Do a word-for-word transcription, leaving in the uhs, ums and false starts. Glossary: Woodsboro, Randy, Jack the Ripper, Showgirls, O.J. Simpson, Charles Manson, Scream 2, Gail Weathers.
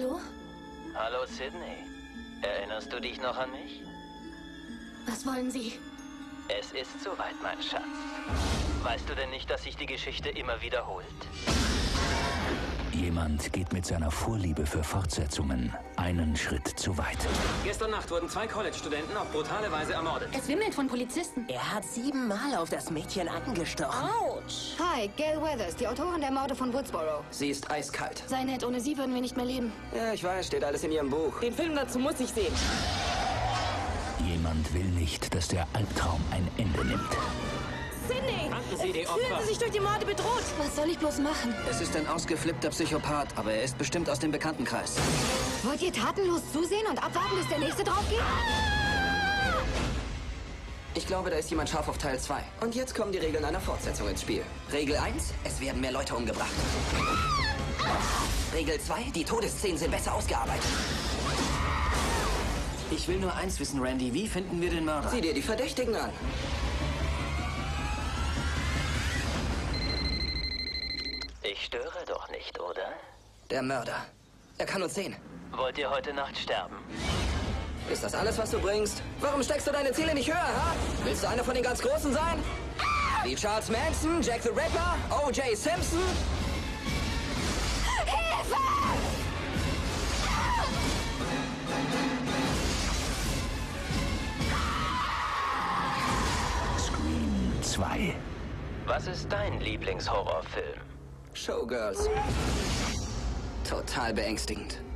Hallo? Hallo, Sydney. Erinnerst du dich noch an mich? Was wollen Sie? Es ist soweit, mein Schatz. Weißt du denn nicht, dass sich die Geschichte immer wiederholt? Jemand geht mit seiner Vorliebe für Fortsetzungen einen Schritt zu weit. Gestern Nacht wurden zwei College-Studenten auf brutale Weise ermordet. Es wimmelt von Polizisten. Er hat siebenmal auf das Mädchen angestochen. Autsch! Hi, Gail Weathers, die Autorin der Morde von Woodsboro. Sie ist eiskalt. Sei nett, ohne sie würden wir nicht mehr leben. Ja, ich weiß, steht alles in ihrem Buch. Den Film dazu muss ich sehen. Jemand will nicht, dass der Albtraum ein Ende nimmt. Sydney! Sie die Fühlen Sie sich durch die Morde bedroht? Was soll ich bloß machen? Es ist ein ausgeflippter Psychopath, aber er ist bestimmt aus dem Bekanntenkreis. Wollt ihr tatenlos zusehen und abwarten, bis der Nächste drauf geht? Ich glaube, da ist jemand scharf auf Teil zwei. Und jetzt kommen die Regeln einer Fortsetzung ins Spiel. Regel eins, es werden mehr Leute umgebracht. Regel zwei, die Todesszenen sind besser ausgearbeitet. Ich will nur eins wissen, Randy, wie finden wir den Mörder? Sieh dir die Verdächtigen an. Ich störe doch nicht, oder? Der Mörder. Er kann uns sehen. Wollt ihr heute Nacht sterben? Ist das alles, was du bringst? Warum steckst du deine Ziele nicht höher, ha? Willst du einer von den ganz Großen sein? Ah! Wie Charles Manson, Jack the Ripper, O J Simpson? Hilfe! Ah! Ah! Scream zwei. Was ist dein Lieblingshorrorfilm? Showgirls. Total beängstigend.